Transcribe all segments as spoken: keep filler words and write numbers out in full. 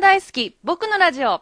が大好き僕のラジオ。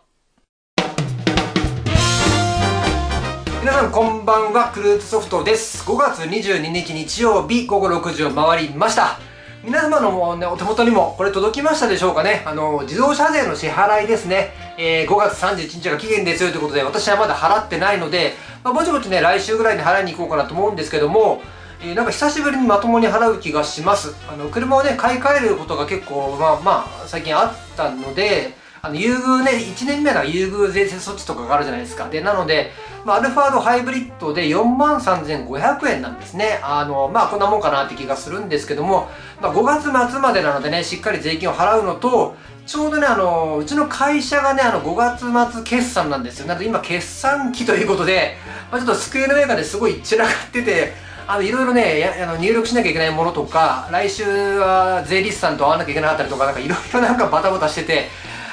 皆さんこんばんは、クルーズソフトです。ごがつにじゅうににち日曜日午後ろくじを回りました。皆様の、ね、お手元にもこれ届きましたでしょうかね。あの自動車税の支払いですね、えー、ごがつさんじゅういちにちが期限ですよということで、私はまだ払ってないので、まあ、ぼちぼちね来週ぐらいに払いに行こうかなと思うんですけども、えー、なんか久しぶりにまともに払う気がします。あの車をね買い替えることが結構まあまあ最近あったので、あの優遇ね、いちねんめの優遇税制措置とかがあるじゃないですか。でなので、まあ、アルファードハイブリッドで よんまんさんぜんごひゃくえんなんですね。あのまあこんなもんかなって気がするんですけども、まあ、ごがつまつまでなのでね、しっかり税金を払うのと、ちょうどねあのうちの会社がねあのごがつまつ決算なんですよ。なので今決算期ということで、まあ、ちょっと机の上がねすごい散らかってて、あのいろいろねやあの入力しなきゃいけないものとか、来週は税理士さんと会わなきゃいけなかったりとか、なんかいろいろなんかバタバタしてて、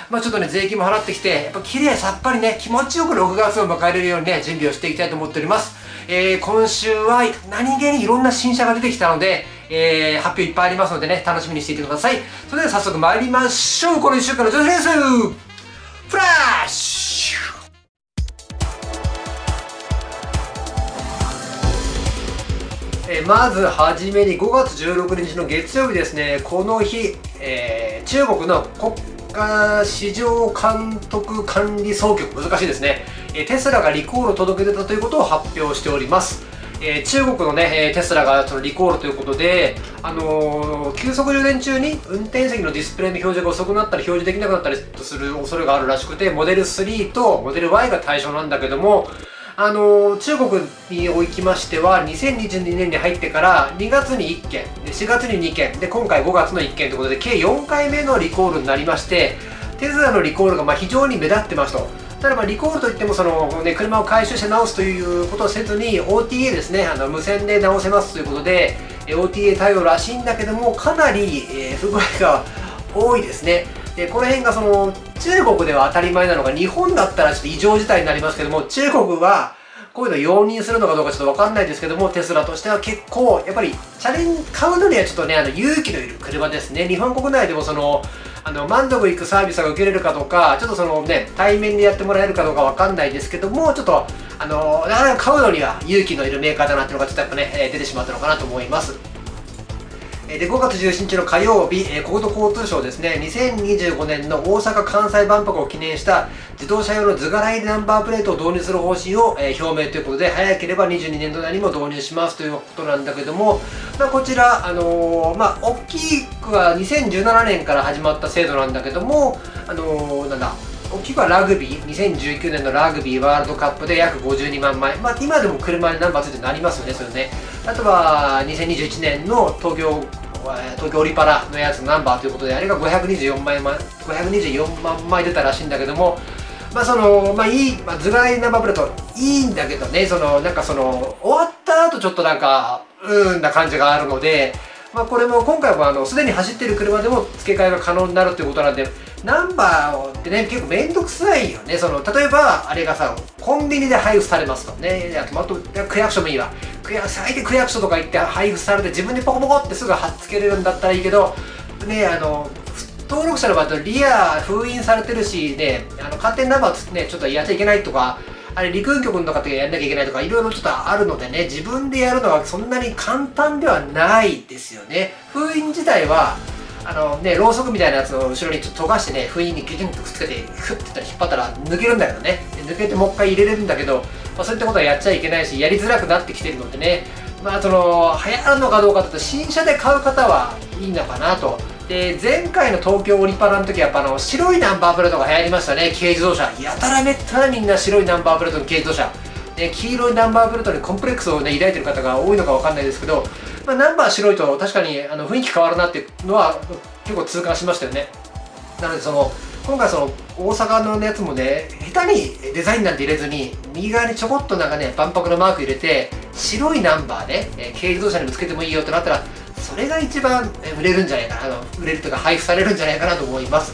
まあ、ちょっとね税金も払ってきて、やっぱ綺麗さっぱりね気持ちよくろくがつを迎えれるようにね準備をしていきたいと思っております。えー、今週は何気にいろんな新車が出てきたので、えー、発表いっぱいありますのでね、楽しみにしていてください。それでは早速参りましょう。このいっしゅうかんの情報です。フラッシュ。まずはじめにごがつじゅうろくにちの月曜日ですね。この日、えー、中国の国家市場監督管理総局、難しいですね、えー、テスラがリコールを届け出たということを発表しております。えー、中国の、ね、テスラがそのリコールということで、あのー、急速充電中に運転席のディスプレイの表示が遅くなったり表示できなくなったりする恐れがあるらしくて、モデルスリーとモデル ワイ が対象なんだけども、あの中国におきましてはにせんにじゅうにねんに入ってからにがつにいっけんで、しがつににけんで、今回ごがつのいっけんということで計よんかいめのリコールになりまして、テスラのリコールがまあ非常に目立ってますと。ただまあリコールといってもその、ね、車を回収して直すということをせずに オーティーエー ですね、あの無線で直せますということで オーティーエー 対応らしいんだけども、かなり不具合が多いですね。でこの辺がその中国では当たり前なのが、日本だったらちょっと異常事態になりますけども、中国はこういうのを容認するのかどうかちょっとわかんないですけども、テスラとしては結構やっぱりチャレンジ買うのにはちょっとねあの勇気のいる車ですね。日本国内でもそのあの満足いくサービスが受けれるかとか、ちょっとそのね対面でやってもらえるかどうかわかんないですけども、ちょっとあのなかなか買うのには勇気のいるメーカーだなっていうのがちょっとやっぱね出てしまったのかなと思います。でごがつじゅうしちにちの火曜日、国土交通省ですね、にせんにじゅうごねんの大阪・関西万博を記念した自動車用の図柄入りナンバープレートを導入する方針を表明ということで、早ければにじゅうにねん度内にも導入しますということなんだけども、まあ、こちら、あのーまあ、大きくはにせんじゅうななねんから始まった制度なんだけども、あのー、なんだ大きくはラグビー、にせんじゅうきゅうねんのラグビーワールドカップで約ごじゅうにまんまい、まあ、今でも車にナンバーついてなりますよね、それね。あとはにせんにじゅういちねんの東京東京オリパラのやつのナンバーということで、あれがごひゃくにじゅうよんまんまい出たらしいんだけども、まあそのまあいい、まあ、図柄ナンバープレートいいんだけどね、そのなんかその終わった後ちょっとなんかうーんな感じがあるので、まあ、これも今回はあのすでに走っている車でも付け替えが可能になるということなんで、ナンバーってね結構面倒くさいよね。その例えばあれがさコンビニで配布されますとね、あと区役所もいいわ、区役所相手区役所とか行って配布されて自分でポコポコってすぐ貼っつけれるんだったらいいけどね、あの登録者の場合とリア封印されてるしね、あの勝手にナンバーつってねちょっとやっちゃいけないとか、あれ陸軍局の方がやんなきゃいけないとかいろいろちょっとあるのでね、自分でやるのはそんなに簡単ではないですよね。封印自体はあのねろうそくみたいなやつを後ろにちょっと溶かしてね、封印にギュギュンとくっつけてフッて引っ張ったら抜けるんだけどね、抜けてもう一回入れれるんだけど、まあ、そういったことはやっちゃいけないしやりづらくなってきてるのでね、まあその流行るのかどうかだと新車で買う方はいいのかなと。で前回の東京オリパラの時はやっぱあの白いナンバープレートが流行りましたね、軽自動車。やたらめったらみんな白いナンバープレートの軽自動車、ね、黄色いナンバープレートにコンプレックスを、ね、抱いてる方が多いのかわかんないですけど、まあ、ナンバー白いと確かにあの雰囲気変わるなっていうのは結構痛感しましたよね。なのでその今回その大阪のやつもね下手にデザインなんて入れずに右側にちょこっとなんかね万博のマーク入れて白いナンバーね、えー、軽自動車にぶつけてもいいよってなったら、それが一番売れるんじゃないかな、あの売れるというか配布されるんじゃないかなと思います。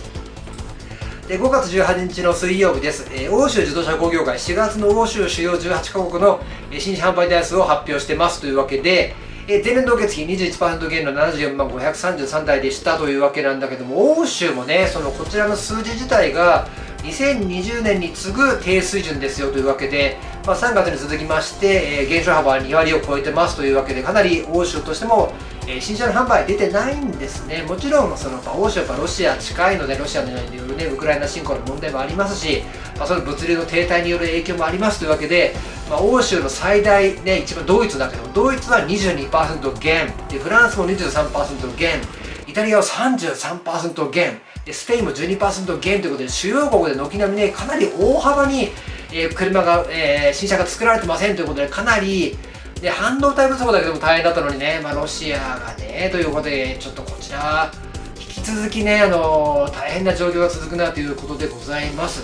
でごがつじゅうはちにちの水曜日です、えー、欧州自動車工業会しがつの欧州主要じゅうはちカ国の新車販売台数を発表してますというわけで、えー、前年同月比 にじゅういちパーセント 減のななじゅうよんまんごひゃくさんじゅうさんだいでしたというわけなんだけども、欧州もね、そのこちらの数字自体がにせんにじゅうねんに次ぐ低水準ですよというわけで、まあ、さんがつに続きまして、えー、減少幅はにわりを超えてますというわけで、かなり欧州としても、えー、新車の販売出てないんですね。もちろんその、まあ、欧州はロシア近いので、ロシアによる、ね、ウクライナ侵攻の問題もありますし、まあ、その物流の停滞による影響もありますというわけで、まあ、欧州の最大、ね、一番ドイツだけど、ドイツは にじゅうにパーセント 減で、フランスも にじゅうさんパーセント 減、イタリアは さんじゅうさんパーセント 減で、スペインも じゅうにパーセント 減ということで、主要国で軒並みね、かなり大幅に、えー、車が、えー、新車が作られてませんということで、かなりで半導体不足だけでも大変だったのにね、まあ、ロシアがねということで、ちょっとこちら引き続きね、あのー、大変な状況が続くなということでございます。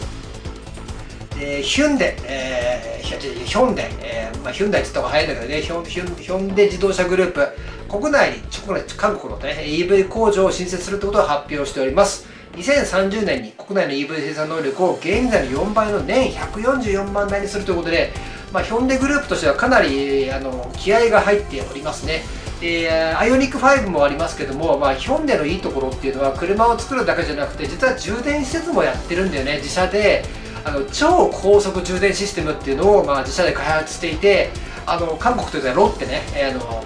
でヒュンデ、えー、ヒョンデ、えーまあ、ヒュンダイって言った方が早いんだけどね、ヒョン、ヒョン、ヒョンデ自動車グループ、国内に韓国の、ね、イーブイ 工場を新設するということを発表しております。にせんさんじゅうねんに国内の イーブイ 生産能力を現在のよんばいの年ひゃくよんじゅうよんまんだいにするということで、まあ、ヒョンデグループとしてはかなりあの気合が入っておりますね。でアイオニックファイブもありますけども、まあ、ヒョンデのいいところっていうのは、車を作るだけじゃなくて、実は充電施設もやってるんだよね。自社であの超高速充電システムっていうのを、まあ、自社で開発していて、あの韓国というとロッテね、あの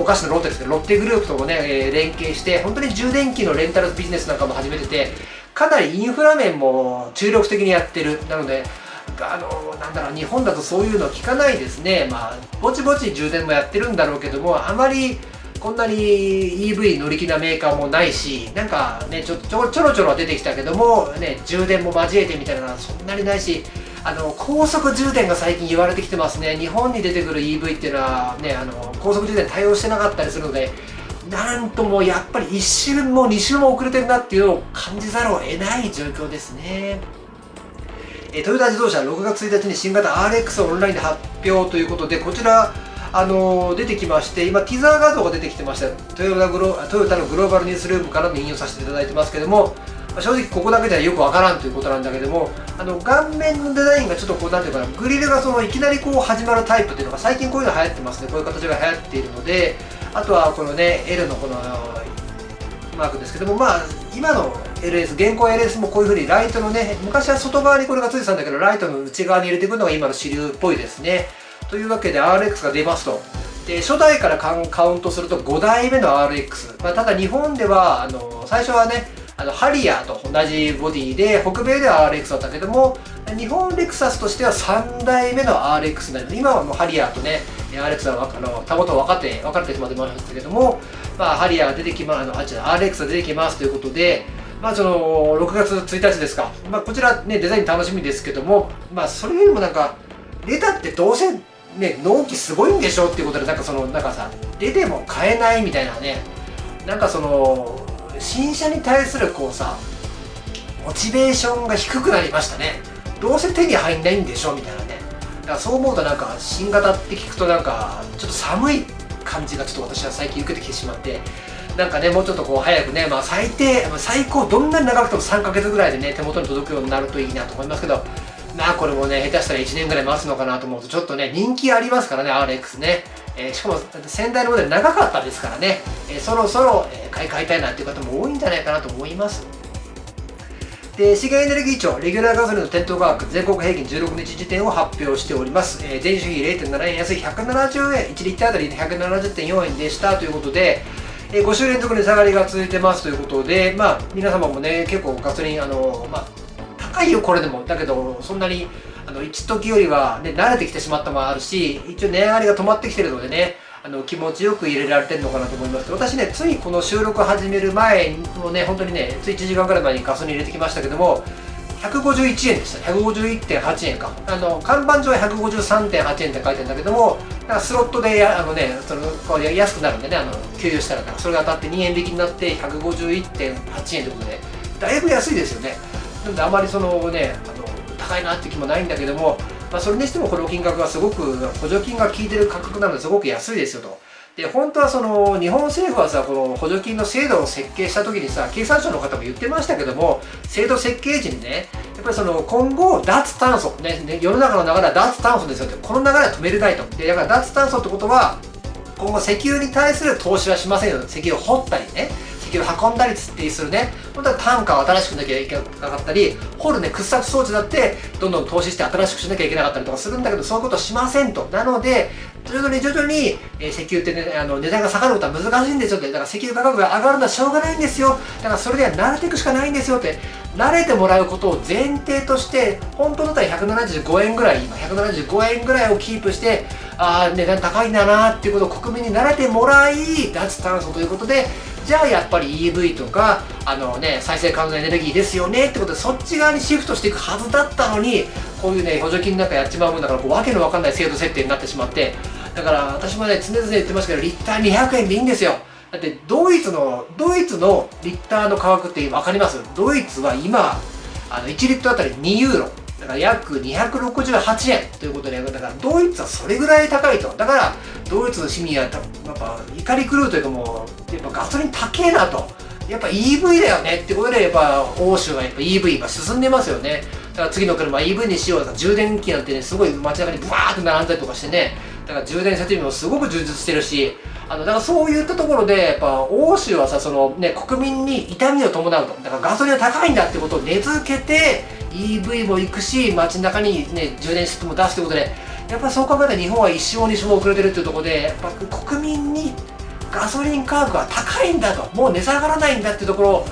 お菓子のロッテですけど、ロッテグループともね、えー、連携して本当に充電器のレンタルビジネスなんかも始めてて、かなりインフラ面も注力的にやってる。なのであのなんだろう、日本だとそういうの聞かないですね。まあぼちぼち充電もやってるんだろうけども、あまりこんなに イーブイ 乗り気なメーカーもないし、なんかねちょちょちょろちょろ出てきたけどもね、充電も交えてみたいなのはそんなにないし、あの高速充電が最近言われてきてますね。日本に出てくる イーブイ っていうのはね、あの高速充電対応してなかったりするので、なんともやっぱりいっ周もに周も遅れてるなっていうのを感じざるを得ない状況ですね。えトヨタ自動車ろくがつついたちに新型 アールエックス をオンラインで発表ということで、こちらあの出てきまして、今ティザー画像が出てきてました。トヨタグロトヨタのグローバルニュースルームからの引用させていただいてますけども、正直ここだけではよくわからんということなんだけども、あの顔面のデザインがちょっとこうなんていうかな、グリルがそのいきなりこう始まるタイプっていうのが、最近こういうの流行ってますね。こういう形が流行っているので、あとはこのね エル のこのマークですけども、まあ今の エルエス、現行 エルエス もこういうふうにライトのね、昔は外側にこれがついてたんだけど、ライトの内側に入れていくのが今の主流っぽいですね。というわけで アールエックス が出ますと。で初代からカウントするとごだいめの アールエックス、まあ、ただ日本ではあの最初はね、あのハリアーと同じボディで、北米では アールエックス だったけども、日本レクサスとしてはさんだいめの アールエックス になるので、今はもうハリアーとね アールエックス はあのタゴと分かって分かれてしまってましたけども、まあ、ハリアーが出てきます、アールエックス が出てきますということで、まあ、そのろくがつついたちですか、まあ、こちら、ね、デザイン楽しみですけども、まあ、それよりもなんか出たってどうせね、納期すごいんでしょっていうことで、なんかそのなんかさ、出ても買えないみたいなね、なんかその新車に対するこうさ、モチベーションが低くなりましたね。どうせ手に入んないんでしょみたいなね。だからそう思うと、なんか新型って聞くとなんかちょっと寒い感じがちょっと私は最近受けてきてしまって、なんかね、もうちょっとこう早くね、まあ最低最高どんなに長くてもさんかげつぐらいでね、手元に届くようになるといいなと思いますけど、まあこれもね、下手したらいちねんぐらい待つのかなと思うと、ちょっとね、人気ありますからね、アールエックス ね。えー、しかも先代のモデル長かったですからね、えー、そろそろ買い替えたいなっていう方も多いんじゃないかなと思います。で、資源エネルギー庁、レギュラーガソリンの店頭価格、全国平均じゅうろくにち時点を発表しております。えー、前週比 れいてんななえん安いひゃくななじゅうえん、いちリッターあたり ひゃくななじゅってんよんえんでしたということで、えー、ごしゅう連続で下がりが続いてますということで、まあ皆様もね、結構ガソリン、あのー、まあ、高いよこれでも、だけどそんなにあの一時よりは、ね、慣れてきてしまったのもあるし、一応値上がりが止まってきてるのでね、あの気持ちよく入れられてるのかなと思います。私ね、ついこの収録始める前のね、本当にね、ついいちじかんくらい前にガソリン入れてきましたけども、ひゃくごじゅういちえんでした。ひゃくごじゅういってんはちえんか。あの看板上は ひゃくごじゅうさんてんはちえんって書いてるんだけども、なんかスロットであの、ね、そのこう安くなるんでね、あの給油したら、それが当たってにえん引きになって ひゃくごじゅういってんはちえんということで、だいぶ安いですよね。なのであまりそのね、あの高いなって気もないんだけども、まあ、それにしてもこの金額はすごく補助金が効いてる価格なのですごく安いですよと。で本当はその日本政府はさ、この補助金の制度を設計した時にさ、経産省の方も言ってましたけども、制度設計時にね、やっぱりその今後脱炭素、ね、世の中の流れは脱炭素ですよって、この流れは止めれないと。でだから脱炭素ってことは今後石油に対する投資はしませんよ。石油を掘ったりね、石油を運んだりするね、本当は単価を新しくなきゃいけなかったり、掘るね、掘削装置だってどんどん投資して新しくしなきゃいけなかったりとかするんだけど、そういうことをしませんと。なので徐々に徐々に石油ってね、あの値段が下がることは難しいんですよって。だから石油価格が上がるのはしょうがないんですよ。だからそれでは慣れていくしかないんですよって。慣れてもらうことを前提として、本当だったらひゃくななじゅうごえんぐらい、今ひゃくななじゅうごえんぐらいをキープして、ああ値段高いんだなーっていうことを国民に慣れてもらい、脱炭素ということで、じゃあやっぱり イーブイ とか、あのね、再生可能なエネルギーですよねってことで、そっち側にシフトしていくはずだったのに、こういうね補助金なんかやっちまうもんだから、こうわけのわかんない制度設定になってしまって。だから私もね常々言ってますけど、リッターにひゃくえんでいいんですよ。だってドイツのドイツのリッターの価格って分かります？ドイツは今あのいちリットルあたりにユーロ、だから約にひゃくろくじゅうはちえんということで、だからドイツはそれぐらい高いと。だからドイツの市民はやっぱ怒り狂うというか、もうやっぱガソリン高えなと、やっぱ イーブイ だよねってことで、やっぱ欧州はやっぱ イーブイ 今進んでますよね。だから次の車 イーブイ にしようとか、充電器なんてねすごい街中にブワーって並んだりとかしてね、だから充電設備もすごく充実してるし、あのだからそういったところでやっぱ欧州はさ、そのね国民に痛みを伴うと。だからガソリンが高いんだってことを根付けて イーブイ も行くし、街中にね充電室も出すということで、やっぱそう考えたら日本は一生に一生遅れてるっていうところで、やっぱ国民にガソリン価格は高いんだと、もう値下がらないんだっていうところを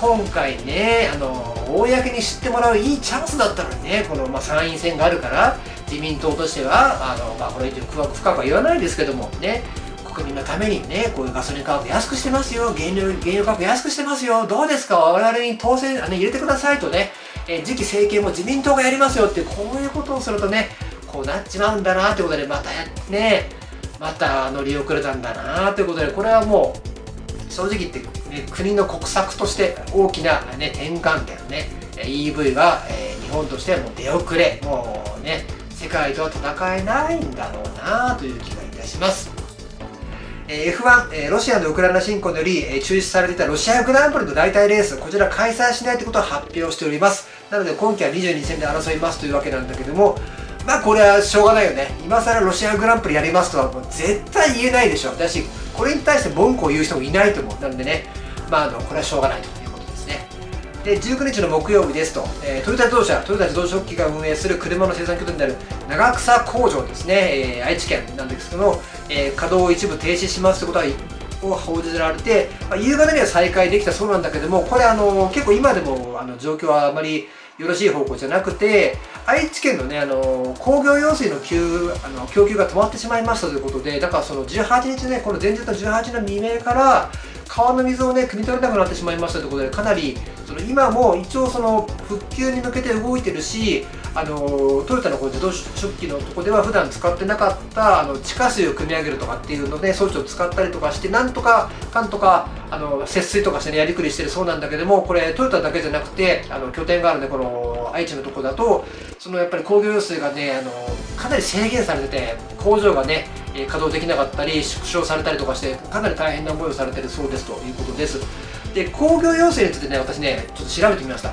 今回ね、あの公に知ってもらういいチャンスだったのにね、この、まあ、参院選があるから自民党としてはあの、まあ、これ以上深くは言わないですけどもね、国民のためにね、こういうガソリン価格安くしてますよ、原油、原油価格安くしてますよ、どうですか、我々に当選あの入れてくださいとね、えー、次期政権も自民党がやりますよって、こういうことをするとね、こうなっちまうんだなということで、またね、また乗り遅れたんだなということで、これはもう、正直言って、ね、国の国策として大きな、ね、転換点ね、イーブイ は、えー、日本としてはもう出遅れ、もうね、世界とは戦えないんだろうなという気がいたします。えー、エフワン、えー、ロシアのウクライナ侵攻により、えー、中止されていたロシアグランプリの代替レース、こちら開催しないということを発表しております。なので、今季はにじゅうにせんで争いますというわけなんだけども、まあこれはしょうがないよね。今更ロシアグランプリやりますとはもう絶対言えないでしょ。だし、これに対して文句を言う人もいないと思う。なのでね、まあ、あのこれはしょうがないということですね。で、じゅうくにちの木曜日ですと、えー、トヨタ自動車、トヨタ自動車機が運営する車の生産拠点である長草工場ですね、えー、愛知県なんですけども、えー、稼働を一部停止しますということはを報じられて、まあ、夕方には再開できたそうなんだけども、これあの結構今でもあの状況はあまりよろしい方向じゃなくて、愛知県のね、あの工業用水の給あの供給が止まってしまいましたということで、だからそのじゅうはちにちね、この前日のじゅうはちにちの未明から川の水をね、汲み取れなくなってしまいましたということで、かなりその今も一応その復旧に向けて動いてるし、あのトヨタのこう自動食器のとこでは普段使ってなかったあの地下水を汲み上げるとかっていうので装置を使ったりとかして、なんとかかんとかあの節水とかしてねやりくりしてるそうなんだけども、これトヨタだけじゃなくて、あの拠点があるね、この愛知のとこだと、そのやっぱり工業用水がね、あのかなり制限されてて、工場がね稼働できなかったり縮小されたりとかして、かなり大変な思いをされてるそうですということです。で、工業用水についてね、私ねちょっと調べてみました。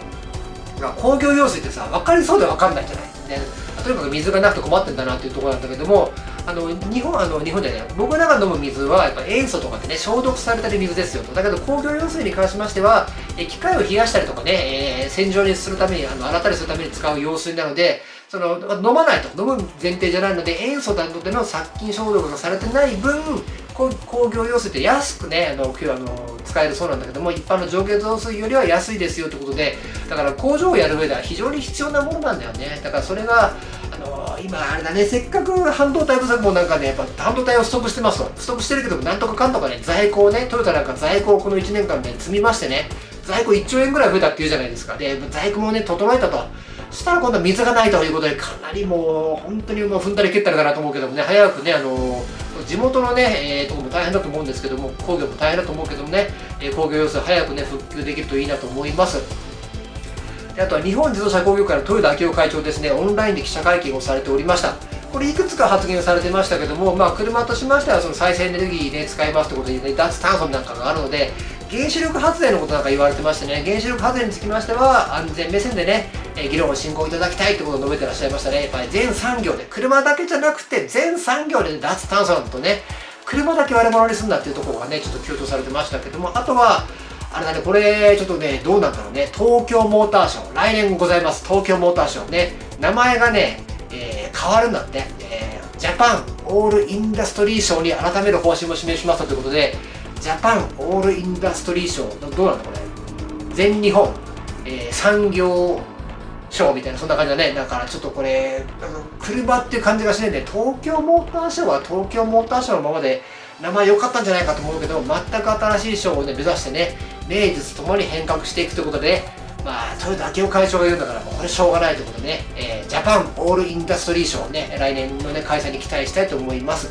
工業用水ってさ、分かりそうで分かんないじゃない、ね、とにかく水がなくて困ってんだなっていうところなんだけども、あの日本あの日本じゃない、僕らが飲む水はやっぱ塩素とかでね消毒されてる水ですよと。だけど工業用水に関しましては、え機械を冷やしたりとかね、えー、洗浄にするためにあの洗ったりするために使う用水なので、その飲まないと、飲む前提じゃないので、塩素などでの殺菌消毒がされてない分、工業用水って安くね、あのあの使えるそうなんだけども、一般の上下増水よりは安いですよということで、だから工場をやる上では非常に必要なものなんだよね。だからそれがあの今あれだね、せっかく半導体不足もなんかね、やっぱ半導体を不足してますと、不足してるけどもなんとかかんとかね、在庫をね、トヨタなんか在庫をこのいちねんかんで積みましてね、在庫いっちょうえんぐらい増えたっていうじゃないですか。で、在庫もね整えたと。そしたら今度は水がないということで、かなりもう本当にもう踏んだり蹴ったりかなと思うけどもね、早くね、あの地元のね、えー、とこも大変だと思うんですけども、工業も大変だと思うけどもね、えー、工業要請早くね復旧できるといいなと思います。で、あとは日本自動車工業会の豊田章男会長ですね、オンラインで記者会見をされておりました。これいくつか発言されてましたけども、まあ、車としましてはその再生エネルギーで、ね、使いますということで、ね、脱炭素なんかがあるので、原子力発電のことなんか言われてましてね、原子力発電につきましては安全目線でね、え議論を進行いただきたいということを述べてらっしゃいましたね。やっぱり全産業で、車だけじゃなくて全産業で脱炭素なんだとね、車だけ悪者にすんなっていうところがね、ちょっと強調されてましたけども、あとは、あれだね、これ、ちょっとね、どうなんだろうね、東京モーターショー、来年ございます、東京モーターショーね、名前がね、えー、変わるんだって、えー、ジャパンオールインダストリーショーに改める方針も示しましたということで、ジャパンオールインダストリーショー、どうなんだこれ、全日本、えー、産業ショーみたいな、そんな感じだね。だからちょっとこれ、あの車っていう感じがしないんで、東京モーターショーは東京モーターショーのままで、名前良かったんじゃないかと思うけど、全く新しいショーを、ね、目指してね、名実ともに変革していくということで、ね、まあ、豊田章男会長が言うんだから、もうこれしょうがないということでね、えー、ジャパンオールインダストリーショーね、来年の、ね、開催に期待したいと思います。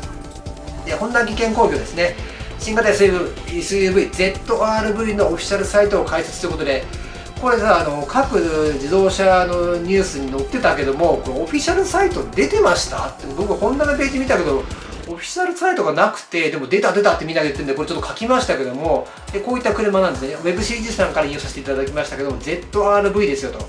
で、ホンダ技研工業ですね、新型 エスユーブイ、ゼットアールブイ のオフィシャルサイトを開設ということで、これさ、あの各自動車のニュースに載ってたけども、これオフィシャルサイト出てましたって、僕、ホンダのページ見たけど、オフィシャルサイトがなくて、でも出た出たってみんなが言ってるんで、これちょっと書きましたけども、でこういった車なんですね、ウェブシージー さんから引用させていただきましたけども、ゼットアールブイ ですよと。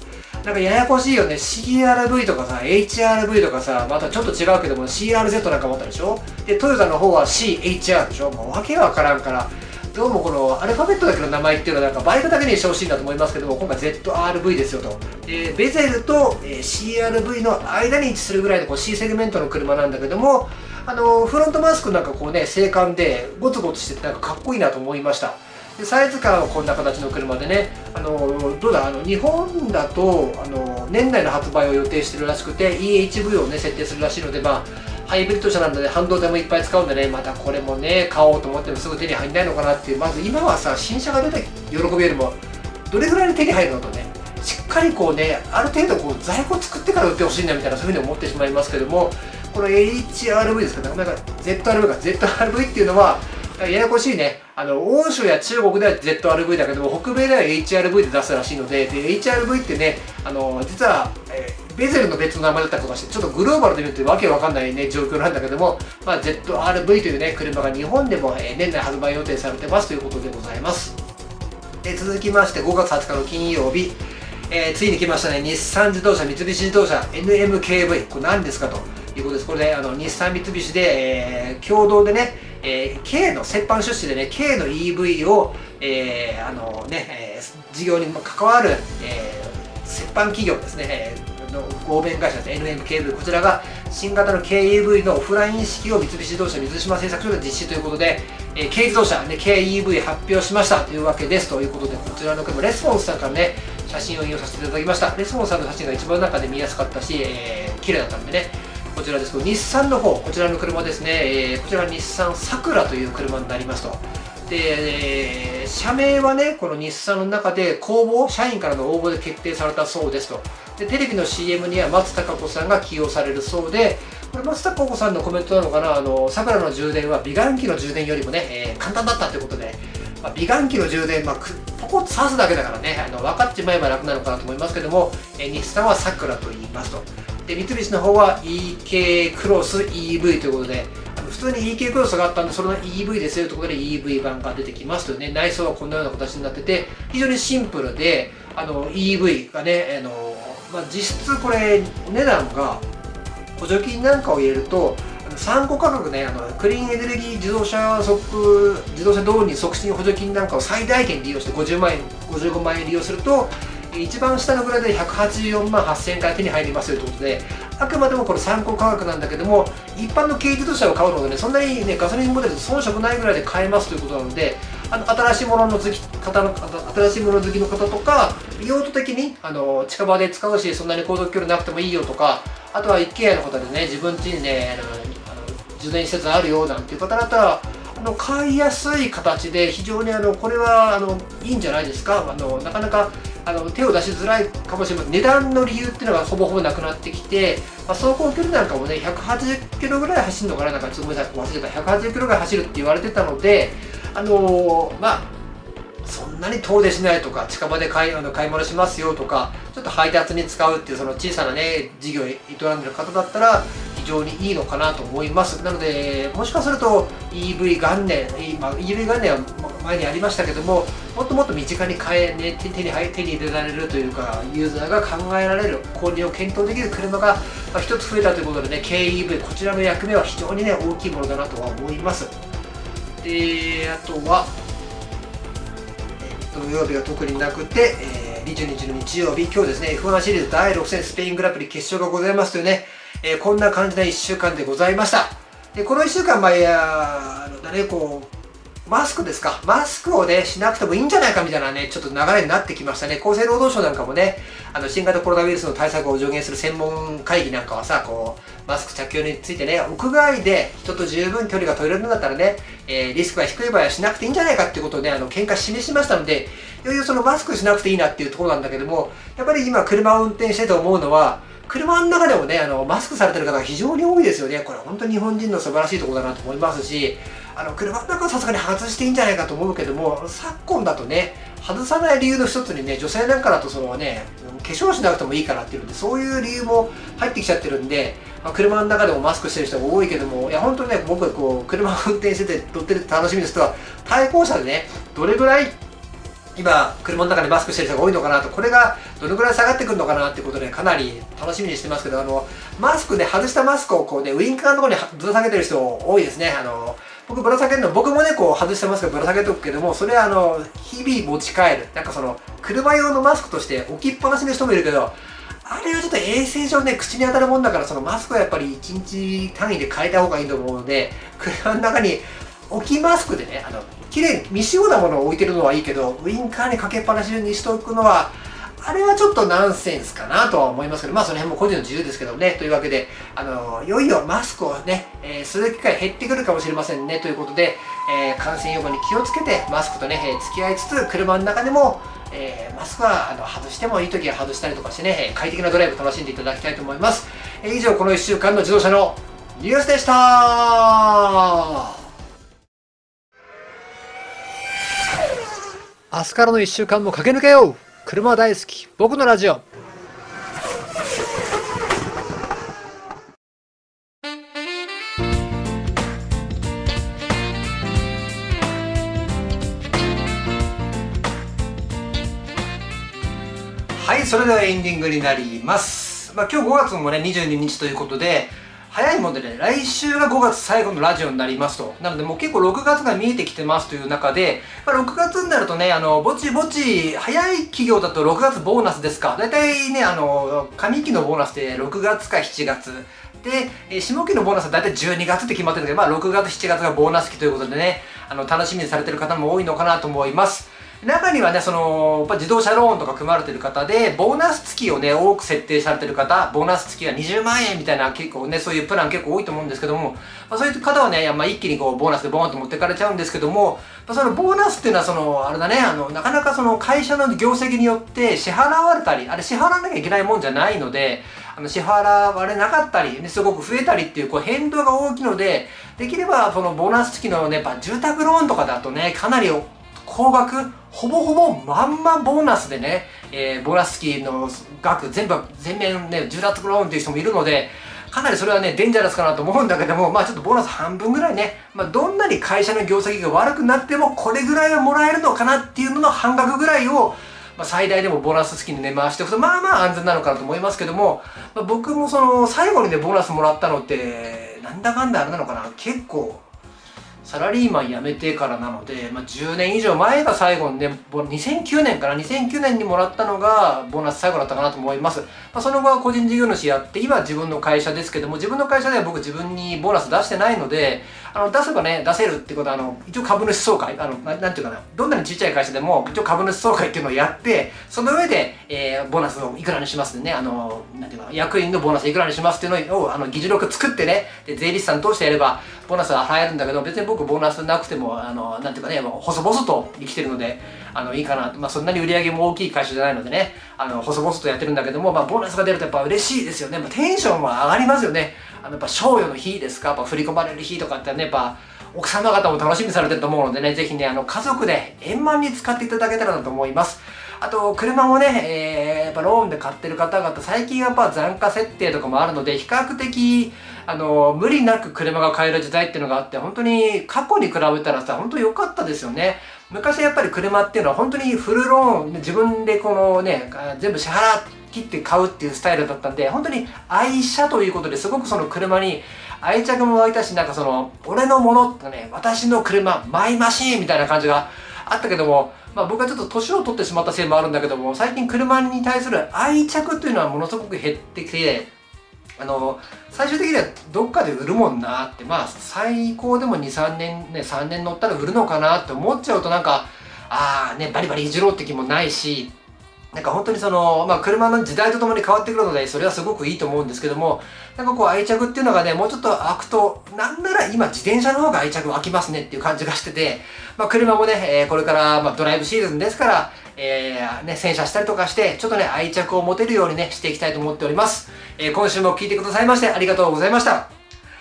なんかややこしいよね、シーアールブイ とかさ、エイチアールブイ とかさ、またちょっと違うけども、シーアールゼット なんかもあったでしょ。で、トヨタの方は シーエイチアール でしょ。もうわけわからんから、どうもこのアルファベットだけの名前っていうのは、なんかバイクだけにしてほしいんだと思いますけども、今回 ゼットアールブイ ですよと。で、ベゼルと シーアールブイ の間に位置するぐらいのこう C セグメントの車なんだけども、あのフロントマスクなんかこうね、静観でゴツゴツしててなんかかっこいいなと思いました。で、サイズ感はこんな形の車でね、あのどうだ、あの日本だとあの年内の発売を予定してるらしくて、イーエイチブイ をね、設定するらしいので、まあ、ハイブリッド車なんで、ね、半導体もいっぱい使うんでね、またこれもね、買おうと思ってもすぐ手に入んないのかなっていう、まず今はさ、新車が出た喜びよりも、どれぐらいで手に入るのとね、しっかりこうね、ある程度こう在庫作ってから売ってほしいなみたいな、そういうふうに思ってしまいますけども、この エイチアールブイ ですかね、なんか ゼットアールブイ か、ゼットアールブイ っていうのは、ややこしいね、あの欧州や中国では ゼットアールブイ だけども、北米では エイチアールブイ で出すらしいので、で エイチアールブイ ってね、あの実は、えー、ベゼルの別の名前だったりとかして、ちょっとグローバルで見るとわけわかんない、ね、状況なんだけども、まあ、ゼットアールブイ という、ね、車が日本でも、えー、年内発売予定されてますということでございます。で、続きましてごがつはつかの金曜日、えー、ついに来ましたね、日産自動車、三菱自動車、エヌエムケーブイ、これ何ですかということです。これね、あの日産、三菱で、えー、共同でね、えー、K の折半出資でね、K の イーブイ を、えー、あのね、えー、事業に関わる、えー、折半企業ですね、えー、の合弁会社ですね、エヌエムケーブル、こちらが新型の ケーイーブイ のオフライン式を三菱自動車水島製作所で実施ということで、えー、軽自動車、ね、ケーイーブイ 発表しましたというわけですということで、こちらのレスポンスさんからね、写真を引用させていただきました。レスポンスさんの写真が一番中で見やすかったし、えー、綺麗だったんでね。こちらですけど、日産の方、こちらの車ですね、えー、こちら日産サクラという車になりますと。で、えー、社名はね、この日産の中で公募、社員からの応募で決定されたそうですと。で、テレビの シーエム には松たか子さんが起用されるそうで、これ松たか子さんのコメントなのかな、あのサクラの充電は美顔器の充電よりもね、えー、簡単だったということで、まあ、美顔器の充電、まあ、ポコッと刺すだけだからね、あの分かっちまえば楽なのかなと思いますけども、えー、日産はサクラと言いますと。で、三菱の方は イーケー クロス イーブイ ということで、あの普通に イーケー クロスがあったんで、それの イーブイ ですよということで イーブイ 版が出てきますというね、内装はこんなような形になってて、非常にシンプルで、あの イーブイ がね、あのまあ、実質これ、お値段が補助金なんかを入れると、参考価格ね、あのクリーンエネルギー自動車促自動車導入促進補助金なんかを最大限利用してごじゅうまんえん、ごじゅうごまんえん利用すると、一番下のぐらいでひゃくはちじゅうよんまんはっせんえんから手に入りますよということで、あくまでもこれ参考価格なんだけども、一般の軽自動車を買うので、ね、そんなに、ね、ガソリンモデルと遜色ないぐらいで買えますということなので、あの新しいものの好き方の新しいもの好きの方とか、用途的にあの近場で使うし、そんなに航続距離なくてもいいよとか、あとは一軒家の方でね、自分家にね、あの充電施設あるよなんていう方だったら、あの買いやすい形で非常にあのこれはあのいいんじゃないですか。あのなかなかあの手を出しづらいかもしれません。値段の理由っていうのがほぼほぼなくなってきて、まあ、走行距離なんかもね、ひゃくはちじゅっキロぐらい走るのかな、なんかちょっとごめんなさい、忘れた、ひゃくはちじゅっキロぐらい走るって言われてたので、あのー、まあ、そんなに遠出しないとか、近場で買い、あの買い物しますよとか、ちょっと配達に使うっていう、その小さなね、事業を営んでる方だったら、非常にいいのかなと思います。なので、もしかすると イーブイ 元年、まあ、イーブイ 元年は前にありましたけども、もっともっと身近に買え、ね、手に入手に入れられるというか、ユーザーが考えられる、購入を検討できる車が一つ増えたということでね、ケーイーブイ、こちらの役目は非常に、ね、大きいものだなとは思います。で、あとは、えー、土曜日は特になくて、えー、にじゅうににちの日曜日、今日ですね、エフワン シリーズだいろく戦スペイングランプリ決勝がございますというね、えー、こんな感じないっしゅうかんでございました。で、このいっしゅうかん、まあ、いや、あのだね、こう、マスクですか。マスクをね、しなくてもいいんじゃないかみたいなね、ちょっと流れになってきましたね。厚生労働省なんかもね、あの、新型コロナウイルスの対策を助言する専門会議なんかはさ、こう、マスク着用についてね、屋外で人と十分距離が取れるんだったらね、えー、リスクが低い場合はしなくていいんじゃないかっていうことをね、あの、見解示しましたので、いよいよそのマスクしなくていいなっていうところなんだけども、やっぱり今車を運転してて思うのは、車の中でもね、あの、マスクされてる方が非常に多いですよね。これ本当に日本人の素晴らしいところだなと思いますし、あの、車の中はさすがに外していいんじゃないかと思うけども、昨今だとね、外さない理由の一つにね、女性なんかだとそのね、化粧しなくてもいいからっていうんで、そういう理由も入ってきちゃってるんで、まあ、車の中でもマスクしてる人が多いけども、いや、本当にね、僕がこう、車を運転してて、乗ってて楽しみですとは、対向車でね、どれぐらい、今、車の中でマスクしてる人が多いのかなと、これがどのくらい下がってくるのかなってことで、かなり楽しみにしてますけど、あの、マスクね、外したマスクをこうね、ウインカーのところにぶら下げてる人多いですね。あの、僕ぶら下げるの、僕もね、こう、外したマスクぶら下げておくけども、それはあの、日々持ち帰る。なんかその、車用のマスクとして置きっぱなしの人もいるけど、あれはちょっと衛生上ね、口に当たるもんだから、そのマスクはやっぱりいちにち単位で変えた方がいいと思うので、車の中に置きマスクでね、あの、綺麗に未使用なものを置いてるのはいいけど、ウインカーにかけっぱなしにしておくのは、あれはちょっとナンセンスかなとは思いますけど、まあその辺も個人の自由ですけどね、というわけで、あの、いよいよマスクをね、えー、する機会減ってくるかもしれませんね、ということで、えー、感染予防に気をつけて、マスクとね、えー、付き合いつつ、車の中でも、えー、マスクはあの外してもいい時は外したりとかしてね、快適なドライブ楽しんでいただきたいと思います。えー、以上、このいっしゅうかんの自動車のニュースでした。明日からのいっしゅうかんも駆け抜けよう。車大好き僕のラジオ。はい、それではエンディングになります。まあ、今日ごがつもねにじゅうににちということで、早いもんでね、来週がごがつ最後のラジオになりますと。なので、もう結構ろくがつが見えてきてますという中で、まあ、ろくがつになるとね、あの、ぼちぼち、早い企業だとろくがつボーナスですか。だいたいね、あの、上期のボーナスでろくがつかしちがつ。で、下期のボーナスはだいたいじゅうにがつって決まってるけど、まあ、ろくがつ、しちがつがボーナス期ということでね、あの、楽しみにされてる方も多いのかなと思います。中にはね、その、やっぱ自動車ローンとか組まれてる方で、ボーナス付きをね、多く設定されてる方、ボーナス付きがにじゅうまんえんみたいな、結構ね、そういうプラン結構多いと思うんですけども、まあ、そういう方はね、まあ、一気にこう、ボーナスでボーンと持ってかれちゃうんですけども、まあ、そのボーナスっていうのは、その、あれだね、あの、なかなかその、会社の業績によって支払われたり、あれ支払わなきゃいけないもんじゃないので、あの、支払われなかったり、ね、すごく増えたりっていう、こう、変動が大きいので、できれば、その、ボーナス付きのね、やっぱ住宅ローンとかだとね、かなり、高額、ほぼほぼまんまボーナスでね、えー、ボーナス付きの額、全部、全面ね、住宅ローンっていう人もいるので、かなりそれはね、デンジャラスかなと思うんだけども、まあちょっとボーナス半分ぐらいね、まあどんなに会社の業績が悪くなっても、これぐらいはもらえるのかなっていうのの半額ぐらいを、まあ最大でもボーナス付きにね、回しておくと、まあまあ安全なのかなと思いますけども、まあ、僕もその、最後にね、ボーナスもらったのって、なんだかんだあれなのかな、結構、サラリーマン辞めてからなので、まあ、じゅうねん以上前が最後にね、にせんきゅうねんかな、にせんきゅうねんにもらったのが、ボーナス最後だったかなと思います。まあ、その後は個人事業主やって、今は自分の会社ですけども、自分の会社では僕自分にボーナス出してないので、あの、出せばね、出せるってことは、あの、一応株主総会、あの、な、なんていうかな、どんなにちっちゃい会社でも、一応株主総会っていうのをやって、その上で、えー、ボーナスをいくらにしますね、あの、なんていうか、役員のボーナスいくらにしますっていうのを、あの、議事録作ってね、で、税理士さん通してやれば、ボーナスは払えるんだけど、別に僕ボーナスなくても、あの、なんていうかね、細々と生きてるので、あの、いいかなと。まあ、そんなに売り上げも大きい会社じゃないのでね、あの、細々とやってるんだけども、まあ、ボーナスが出るとやっぱ嬉しいですよね。まあ、テンションも上がりますよね。あの、やっぱ、賞与の日ですか、やっぱ、振り込まれる日とかってね、やっぱ、奥様方も楽しみにされてると思うのでね、ぜひね、あの、家族で円満に使っていただけたらなと思います。あと、車もね、えー、やっぱローンで買ってる方々、最近やっぱ残価設定とかもあるので、比較的、あの、無理なく車が買える時代っていうのがあって、本当に過去に比べたらさ、本当良かったですよね。昔やっぱり車っていうのは本当にフルローン、自分でこのね、全部支払って、切って買うっていうスタイルだったんで、本当に愛車ということですごくその車に愛着も湧いたし、なんかその、俺のものとね、私の車、マイマシーンみたいな感じがあったけども、まあ僕はちょっと年を取ってしまったせいもあるんだけども、最近車に対する愛着というのはものすごく減ってきて、あの、最終的にはどっかで売るもんなって、まあ最高でもに、さんねん、ね、さんねん乗ったら売るのかなって思っちゃうとなんか、ああね、バリバリいじろうって気もないし、なんか本当にその、まあ車の時代とともに変わってくるので、それはすごくいいと思うんですけども、なんかこう愛着っていうのがね、もうちょっと湧くと、なんなら今自転車の方が愛着湧きますねっていう感じがしてて、まあ車もね、えー、これからまあドライブシーズンですから、えー、ね、洗車したりとかして、ちょっとね、愛着を持てるようにね、していきたいと思っております。えー、今週も聞いてくださいましてありがとうございました。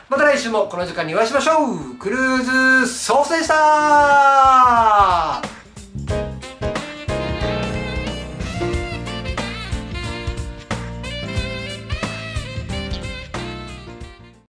また来週もこの時間にお会いしましょう。クルーズソースでしたー。